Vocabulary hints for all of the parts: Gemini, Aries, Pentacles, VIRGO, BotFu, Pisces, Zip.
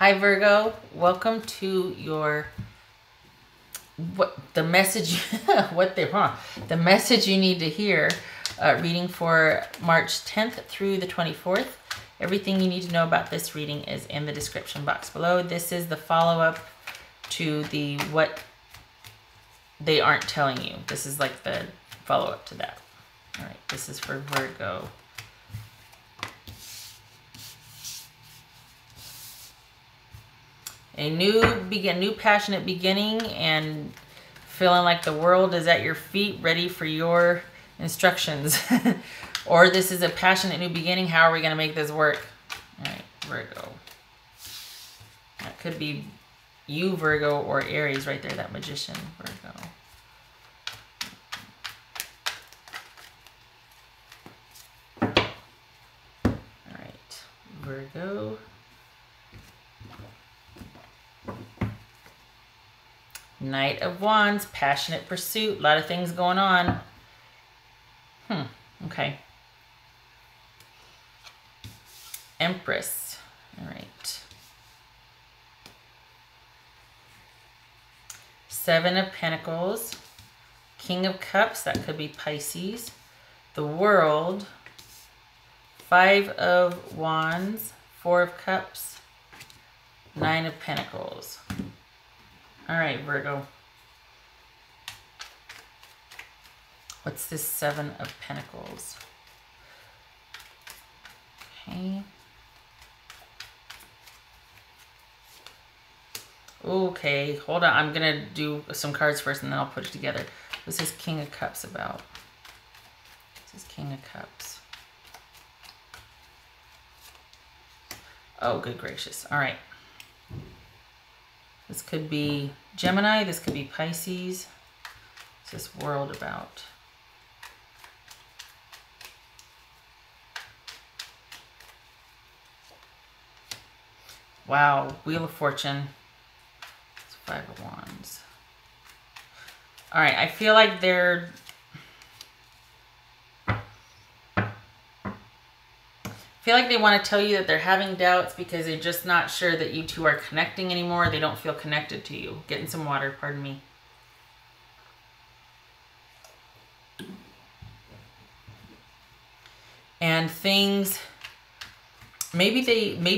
Hi Virgo, welcome to your the message you need to hear reading for March 10th through the 24th. Everything you need to know about this reading is in the description box below. This is the follow-up to the what they aren't telling you. This is like the follow-up to that. All right, this is for Virgo. A new passionate beginning and feeling like the world is at your feet, ready for your instructions. Or this is a passionate new beginning. How are we going to make this work? All right, Virgo. That could be you, Virgo, or Aries right there, that magician, Virgo. All right, Virgo. Knight of Wands, passionate pursuit, a lot of things going on. Okay. Empress, all right. Seven of Pentacles, King of Cups, that could be Pisces. The World, Five of Wands, Four of Cups, Nine of Pentacles. All right, Virgo. What's this Seven of Pentacles? Okay. Okay, hold on. I'm going to do some cards first and then I'll put it together. What's this King of Cups about? This is King of Cups. Oh, good gracious. All right. This could be Gemini, this could be Pisces. What's this World about? Wow, Wheel of Fortune. It's Five of Wands. All right, I feel like they're... I feel like they want to tell you that they're having doubts because they're just not sure that you two are connecting anymore. They don't feel connected to you. Getting some water, pardon me. And things, maybe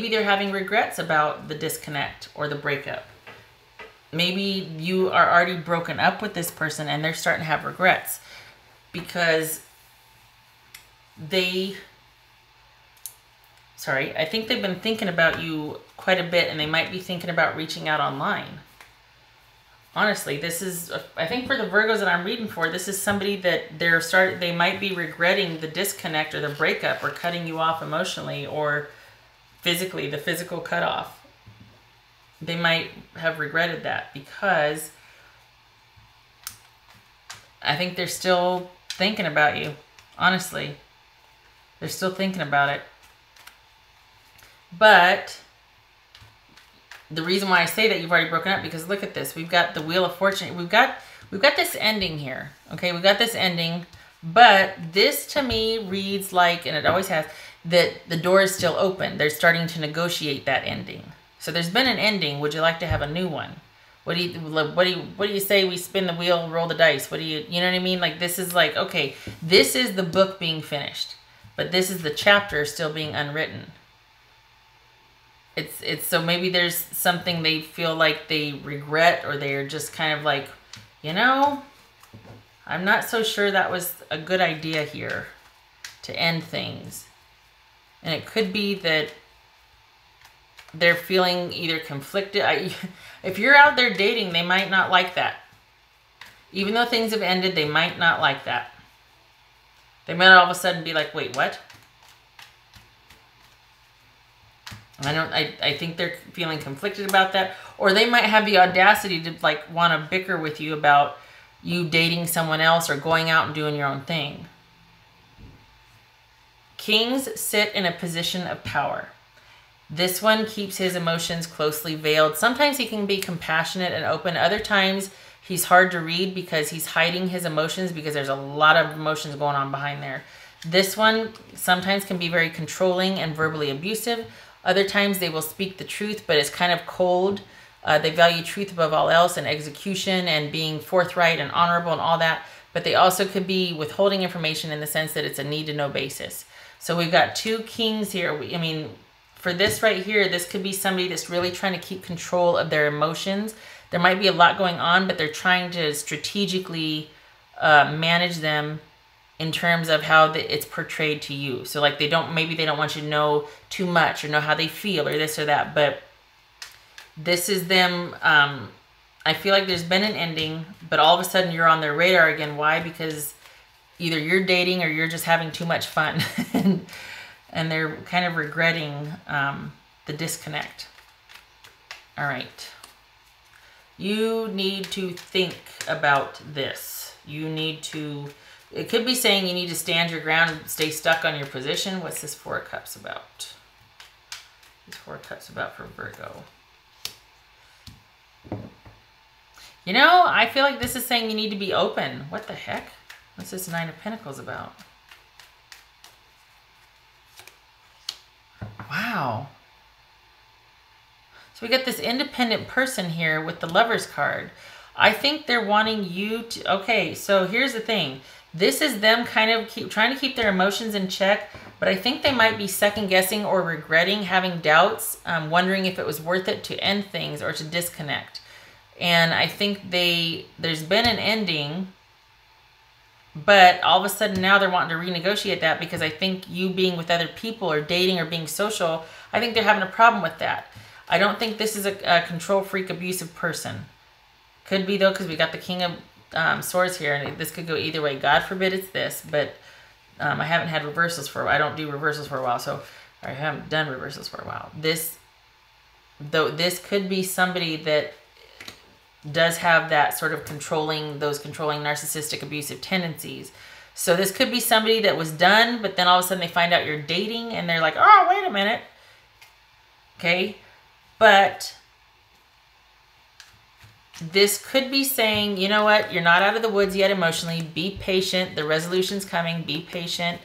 they're having regrets about the disconnect or the breakup. Maybe you are already broken up with this person and they're starting to have regrets because they... Sorry, I think they've been thinking about you quite a bit and they might be thinking about reaching out online. Honestly, this is, I think for the Virgos that I'm reading for, this is somebody that they might be regretting the disconnect or the breakup or cutting you off emotionally or physically, the physical cutoff. They might have regretted that because I think they're still thinking about you. Honestly, they're still thinking about it. But the reason why I say that you've already broken up, because look at this. We've got the Wheel of Fortune. We've got this ending here. Okay, we've got this ending. But this to me reads like, and it always has, that the door is still open. They're starting to negotiate that ending. So there's been an ending. Would you like to have a new one? What do you say we spin the wheel, roll the dice? You know what I mean? Like this is like, okay, this is the book being finished, but this is the chapter still being unwritten. It's so maybe there's something they feel like they regret, or they're just kind of like, you know, I'm not so sure that was a good idea here to end things. And it could be that they're feeling either conflicted. If you're out there dating, they might not like that. Even though things have ended, they might not like that. They might all of a sudden be like, wait, what? I think they're feeling conflicted about that, or they might have the audacity to like want to bicker with you about you dating someone else or going out and doing your own thing. Kings sit in a position of power. This one keeps his emotions closely veiled. Sometimes he can be compassionate and open. Other times he's hard to read because he's hiding his emotions, because there's a lot of emotions going on behind there. This one sometimes can be very controlling and verbally abusive. Other times they will speak the truth, but it's kind of cold. They value truth above all else, and execution and being forthright and honorable and all that. But they also could be withholding information in the sense that it's a need to know basis. So we've got two kings here. I mean, for this right here, this could be somebody that's really trying to keep control of their emotions. There might be a lot going on, but they're trying to strategically manage them in terms of how it's portrayed to you. So like maybe they don't want you to know too much or know how they feel or this or that, but this is them. I feel like there's been an ending, but all of a sudden you're on their radar again. Why? Because either you're dating or you're just having too much fun and they're kind of regretting the disconnect. All right. You need to think about this. You need to, it could be saying you need to stand your ground and stay stuck on your position. What's this Four of Cups about? This Four of Cups about for Virgo. You know, I feel like this is saying you need to be open. What the heck? What's this Nine of Pentacles about? Wow. So we got this independent person here with the Lover's card. I think they're wanting you to... Okay, so here's the thing. This is them kind of trying to keep their emotions in check, but I think they might be second-guessing or regretting, having doubts, wondering if it was worth it to end things or to disconnect. And I think there's been an ending, but all of a sudden now they're wanting to renegotiate that, because I think you being with other people or dating or being social, I think they're having a problem with that. I don't think this is a control freak, abusive person. Could be though, because we got the King of Swords here, and this could go either way. God forbid it's this, but I haven't had reversals for a while. I don't do reversals for a while, so I haven't done reversals for a while. This could be somebody that does have that sort of controlling narcissistic abusive tendencies. So this could be somebody that was done, but then all of a sudden they find out you're dating and they're like, oh, wait a minute. Okay. But this could be saying, you know what? You're not out of the woods yet emotionally. Be patient. The resolution's coming. Be patient.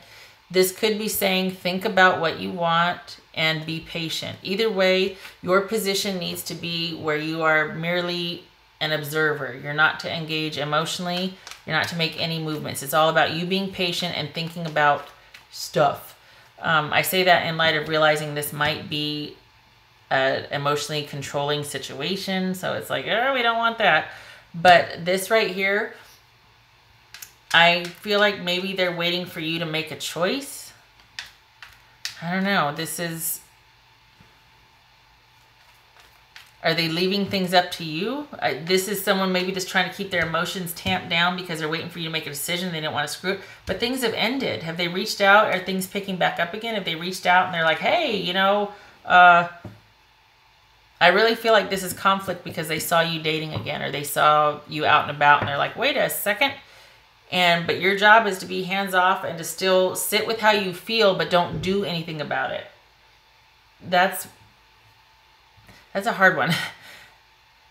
This could be saying, think about what you want and be patient. Either way, your position needs to be where you are merely an observer. You're not to engage emotionally. You're not to make any movements. It's all about you being patient and thinking about stuff. I say that in light of realizing this might be an emotionally controlling situation. So it's like, oh, we don't want that. But this right here, I feel like maybe they're waiting for you to make a choice. I don't know. This is... Are they leaving things up to you? This is someone maybe just trying to keep their emotions tamped down because they're waiting for you to make a decision. They don't want to screw it. But things have ended. Have they reached out? Are things picking back up again? Have they reached out and they're like, hey, you know, I really feel like this is conflict because they saw you dating again, or they saw you out and about and they're like, wait a second. But your job is to be hands off and to still sit with how you feel, but don't do anything about it. That's a hard one.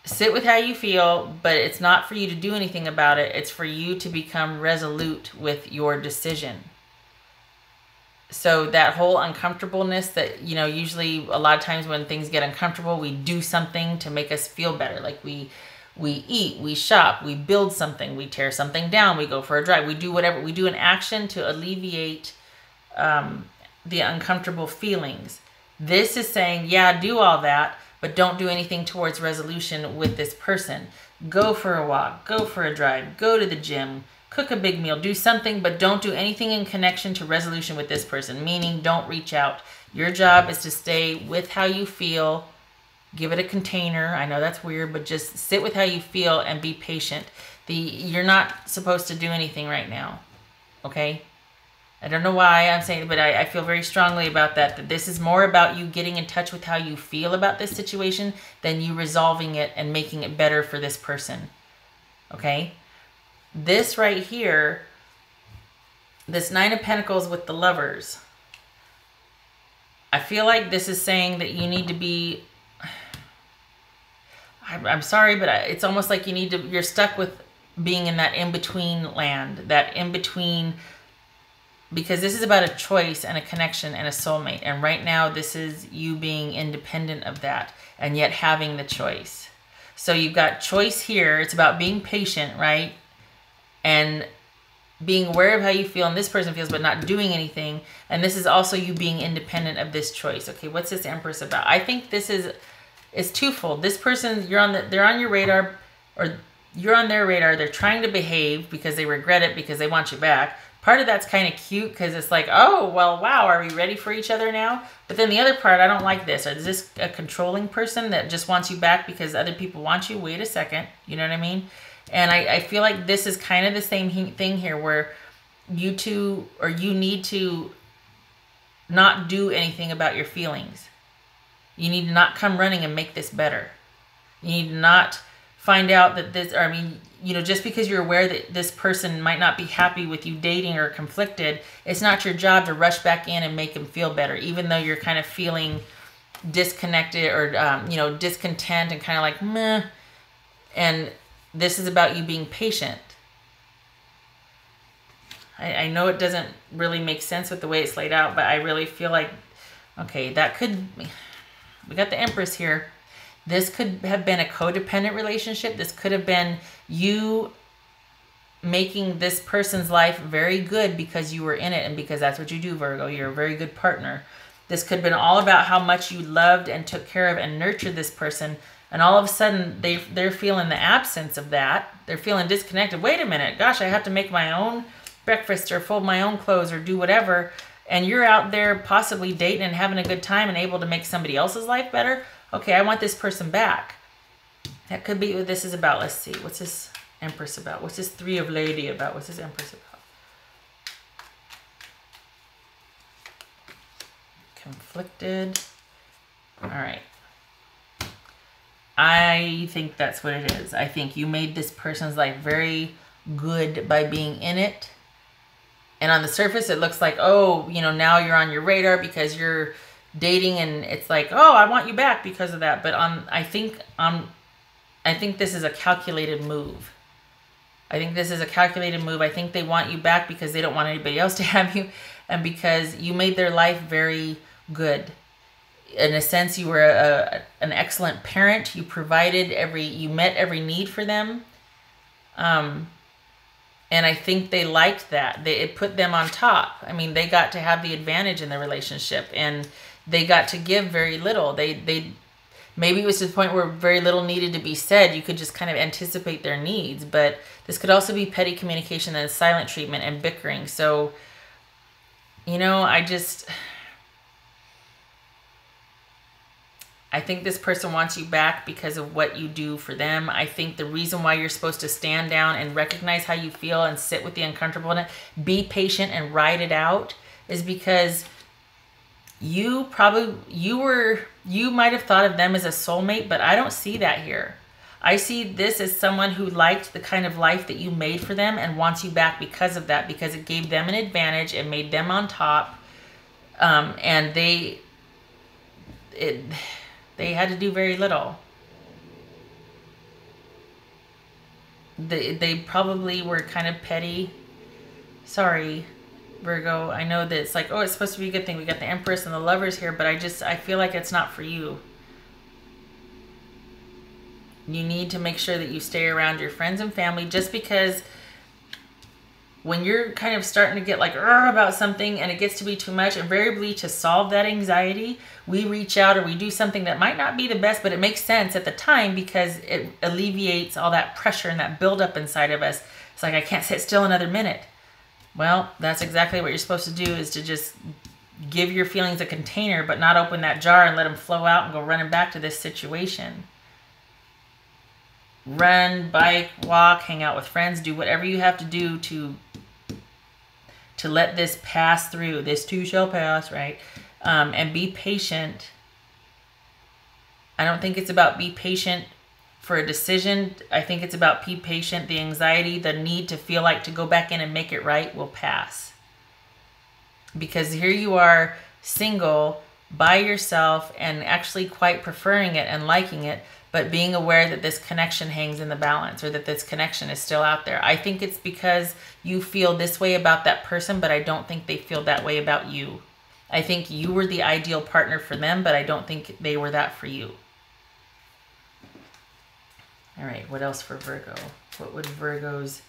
Sit with how you feel, but it's not for you to do anything about it. It's for you to become resolute with your decision. So that whole uncomfortableness that, you know, usually a lot of times when things get uncomfortable, we do something to make us feel better. Like we eat, we shop, we build something, we tear something down, we go for a drive, we do whatever, we do an action to alleviate the uncomfortable feelings. This is saying, yeah, do all that, but don't do anything towards resolution with this person. Go for a walk, go for a drive, go to the gym, cook a big meal, do something, but don't do anything in connection to resolution with this person, meaning don't reach out. Your job is to stay with how you feel. Give it a container. I know that's weird, but just sit with how you feel and be patient. You're not supposed to do anything right now, okay? I don't know why I'm saying it, but I feel very strongly about that this is more about you getting in touch with how you feel about this situation than you resolving it and making it better for this person, okay? This right here, this Nine of Pentacles with the Lovers, I feel like this is saying that you need to be... I'm sorry, but it's almost like you're stuck with being in that in-between land, that in-between because this is about a choice and a connection and a soulmate. And right now, this is you being independent of that and yet having the choice. So you've got choice here. It's about being patient, right? And being aware of how you feel and this person feels, but not doing anything. And this is also you being independent of this choice. Okay, what's this Empress about? I think this is, it's twofold. This person, they're on your radar, or you're on their radar. They're trying to behave because they regret it, because they want you back. Part of that's kind of cute because it's like, oh, well, wow, are we ready for each other now? But then the other part, I don't like this. Is this a controlling person that just wants you back because other people want you? Wait a second. You know what I mean? And I feel like this is kind of the same thing here where you two, or you need to not do anything about your feelings. You need to not come running and make this better. You need to not find out that this, or I mean, you know, just because you're aware that this person might not be happy with you dating or conflicted, it's not your job to rush back in and make them feel better, even though you're kind of feeling disconnected or, you know, discontent and kind of like, meh. And this is about you being patient. I know it doesn't really make sense with the way it's laid out, but I really feel like, okay, that could, we got the Empress here. This could have been a codependent relationship. This could have been you making this person's life very good because you were in it and because that's what you do, Virgo. You're a very good partner. This could have been all about how much you loved and took care of and nurtured this person. And all of a sudden, they're feeling the absence of that. They're feeling disconnected. Wait a minute. Gosh, I have to make my own breakfast or fold my own clothes or do whatever. And you're out there possibly dating and having a good time and able to make somebody else's life better. Okay, I want this person back. That could be what this is about. Let's see. What's this Empress about? What's this Three of Lady about? What's this Empress about? Conflicted. All right. I think that's what it is. I think you made this person's life very good by being in it. And on the surface, it looks like, oh, you know, now you're on your radar because you're dating, and it's like, oh, I want you back because of that. But I think this is a calculated move. I think this is a calculated move. I think they want you back because they don't want anybody else to have you, and because you made their life very good. In a sense, you were an excellent parent. You provided you met every need for them. And I think they liked that. It put them on top. I mean, they got to have the advantage in the relationship, and they got to give very little. They maybe it was to the point where very little needed to be said. You could just kind of anticipate their needs, but this could also be petty communication and silent treatment and bickering. So, you know, I think this person wants you back because of what you do for them. I think the reason why you're supposed to stand down and recognize how you feel and sit with the uncomfortableness, be patient and ride it out, is because you might have thought of them as a soulmate, but I don't see that here. I see this as someone who liked the kind of life that you made for them and wants you back because of that, because it gave them an advantage and made them on top. And they had to do very little. They probably were kind of petty. Sorry, Virgo. I know that it's like, oh, it's supposed to be a good thing. We got the Empress and the Lovers here, but I feel like it's not for you. You need to make sure that you stay around your friends and family, just because when you're kind of starting to get like about something and it gets to be too much, invariably to solve that anxiety, we reach out or we do something that might not be the best, but it makes sense at the time because it alleviates all that pressure and that buildup inside of us. It's like, I can't sit still another minute. Well, that's exactly what you're supposed to do, is to just give your feelings a container, but not open that jar and let them flow out and go running back to this situation. Run, bike, walk, hang out with friends, do whatever you have to do to let this pass through. This too shall pass, right? And be patient. I don't think it's about be patient for a decision. I think it's about be patient. The anxiety, the need to feel like to go back in and make it right will pass. Because here you are, single, by yourself and actually quite preferring it and liking it, but being aware that this connection hangs in the balance, or that this connection is still out there. I think it's because you feel this way about that person, but I don't think they feel that way about you. I think you were the ideal partner for them, but I don't think they were that for you. All right, what else for Virgo? What would Virgo's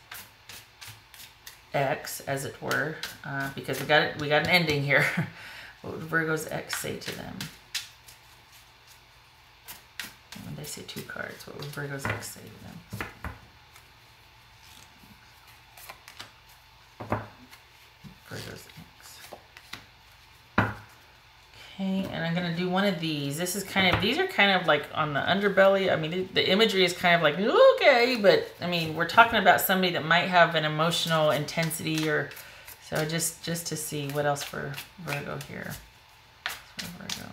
ex, as it were, because we got an ending here. What would Virgo's ex say to them? When they say two cards, what would Virgo's ex say to them? Virgo's ex. Okay, and I'm gonna do one of these. This is kind of, these are kind of like on the underbelly. I mean, the imagery is kind of like, okay, but I mean, we're talking about somebody that might have an emotional intensity, or so just to see what else for Virgo here. So Virgo.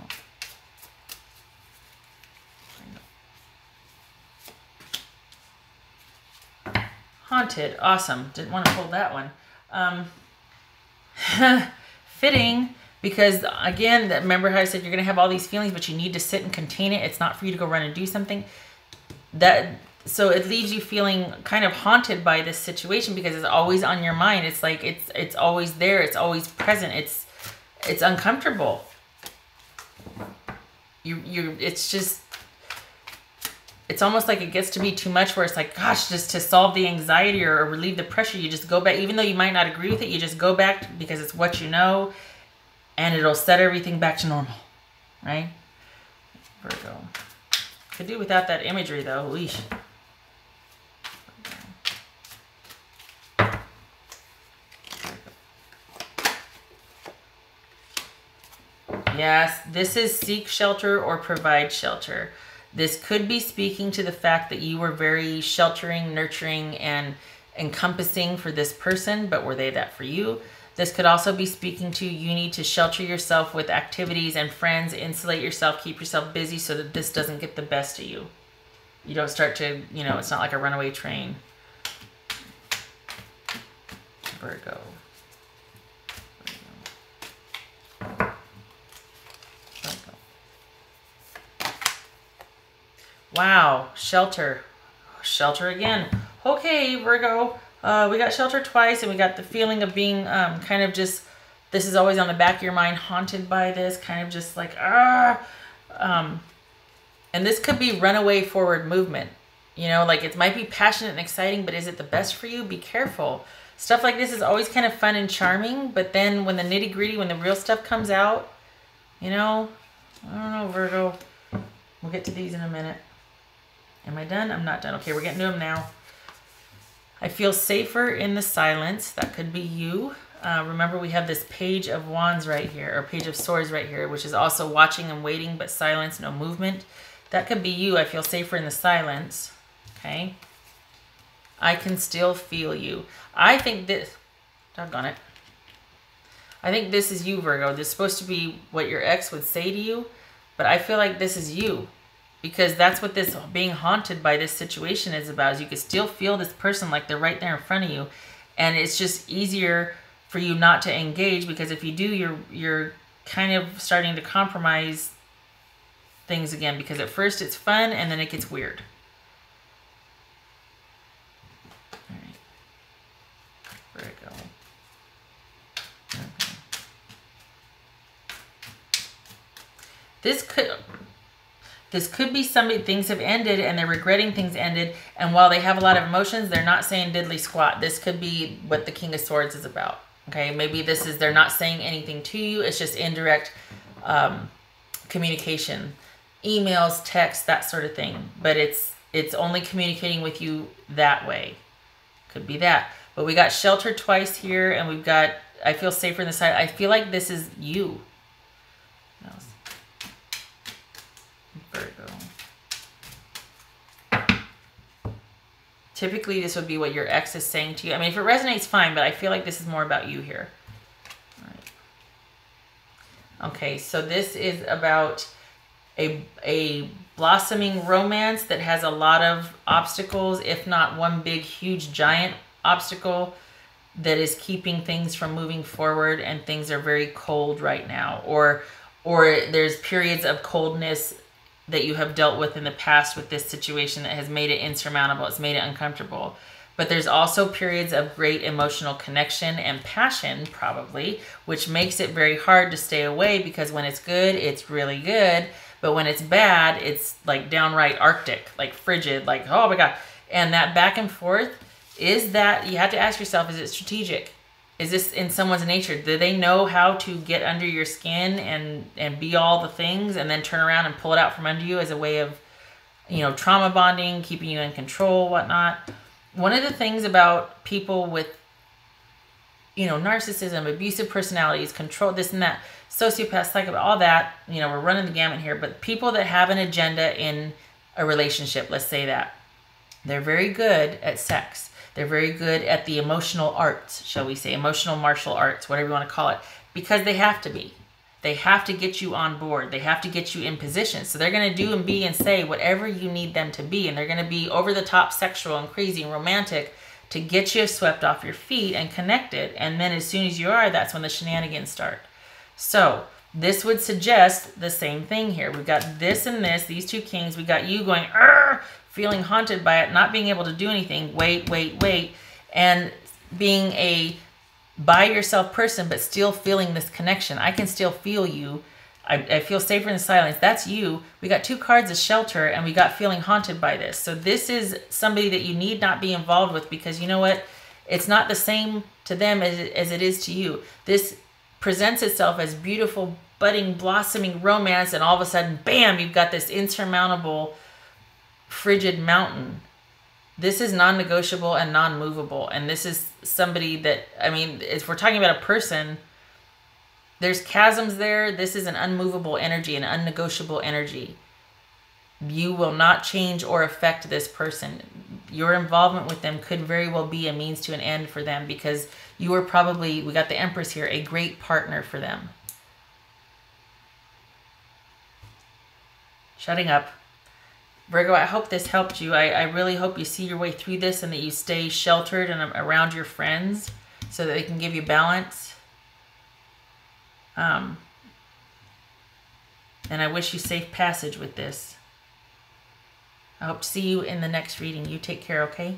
Haunted, awesome. Didn't want to pull that one. Fitting, because again, remember how I said you're going to have all these feelings, but you need to sit and contain it. It's not for you to go run and do something. So it leaves you feeling kind of haunted by this situation because it's always on your mind. It's like it's always there. It's always present. It's uncomfortable. It's just. It's almost like it gets to be too much, where it's like, gosh, just to solve the anxiety or relieve the pressure, you just go back, even though you might not agree with it, you just go back because it's what you know, and it'll set everything back to normal, right? Virgo. Could do without that imagery, though. Leash. Yes, this is seek shelter or provide shelter. This could be speaking to the fact that you were very sheltering, nurturing, and encompassing for this person, but were they that for you? This could also be speaking to you need to shelter yourself with activities and friends, insulate yourself, keep yourself busy so that this doesn't get the best of you. You don't start to, you know, it's not like a runaway train. Virgo. Wow, shelter. Shelter again. Okay, Virgo. We got shelter twice, and we got the feeling of being kind of just, this is always on the back of your mind, haunted by this, kind of just like, ah. And this could be runaway forward movement. You know, like it might be passionate and exciting, but is it the best for you? Be careful. Stuff like this is always kind of fun and charming, but then when the nitty gritty, when the real stuff comes out, you know, I don't know, Virgo. We'll get to these in a minute. Am I done? I'm not done. Okay, we're getting to them now. I feel safer in the silence. That could be you. Remember, we have this page of wands right here, or page of swords right here, which is also watching and waiting, but silence, no movement. That could be you. I feel safer in the silence. Okay. I can still feel you. I think this, doggone it. I think this is you, Virgo. This is supposed to be what your ex would say to you, but I feel like this is you. Because that's what this being haunted by this situation is about, is you can still feel this person like they're right there in front of you. And it's just easier for you not to engage, because if you do, you're kind of starting to compromise things again, because at first it's fun and then it gets weird. All right. Where it going? Okay. This could be somebody, things have ended and they're regretting things ended. And while they have a lot of emotions, they're not saying diddly squat. This could be what the King of Swords is about. Okay, maybe this is, they're not saying anything to you. It's just indirect communication, emails, texts, that sort of thing. But it's only communicating with you that way. Could be that. But we got shelter twice here, and we've got, I feel safer in the side. I feel like this is you. What else? Virgo. Typically, this would be what your ex is saying to you. I mean, if it resonates, fine, but I feel like this is more about you here. All right. Okay, so this is about a blossoming romance that has a lot of obstacles, if not one big, huge, giant obstacle that is keeping things from moving forward, and things are very cold right now, or or there's periods of coldness that you have dealt with in the past with this situation that has made it insurmountable. It's made it uncomfortable. But there's also periods of great emotional connection and passion, probably, which makes it very hard to stay away, because when it's good, it's really good. But when it's bad, it's like downright Arctic, like frigid, like, oh my God. And that back and forth, is that, you have to ask yourself, is it strategic? Is this in someone's nature? Do they know how to get under your skin and be all the things and then turn around and pull it out from under you as a way of, you know, trauma bonding, keeping you in control, whatnot? One of the things about people with, you know, narcissism, abusive personalities, control, this and that, sociopaths, psychopaths, all that, you know, we're running the gamut here, but people that have an agenda in a relationship, let's say that, they're very good at sex. They're very good at the emotional arts, shall we say, emotional martial arts, whatever you want to call it, because they have to be. They have to get you on board. They have to get you in position. So they're going to do and be and say whatever you need them to be. And they're going to be over the top sexual and crazy and romantic to get you swept off your feet and connected. And then as soon as you are, that's when the shenanigans start. So this would suggest the same thing here. We've got this and this, these two kings. We've got you going, feeling haunted by it, not being able to do anything. Wait. And being a by yourself person, but still feeling this connection. I can still feel you. I feel safer in silence. That's you. We got two cards of shelter and we got feeling haunted by this. So this is somebody that you need not be involved with, because you know what? It's not the same to them as it is to you. This presents itself as beautiful, budding, blossoming romance. And all of a sudden, bam, you've got this insurmountable, frigid mountain. This is non-negotiable and non-movable. And this is somebody that, I mean, if we're talking about a person, there's chasms there. This is an unmovable energy, an unnegotiable energy. You will not change or affect this person. Your involvement with them could very well be a means to an end for them, because you are probably, we got the Empress here, a great partner for them. Shutting up. Virgo, I hope this helped you. I really hope you see your way through this and that you stay sheltered and around your friends so that they can give you balance. And I wish you safe passage with this. I hope to see you in the next reading. You take care, okay?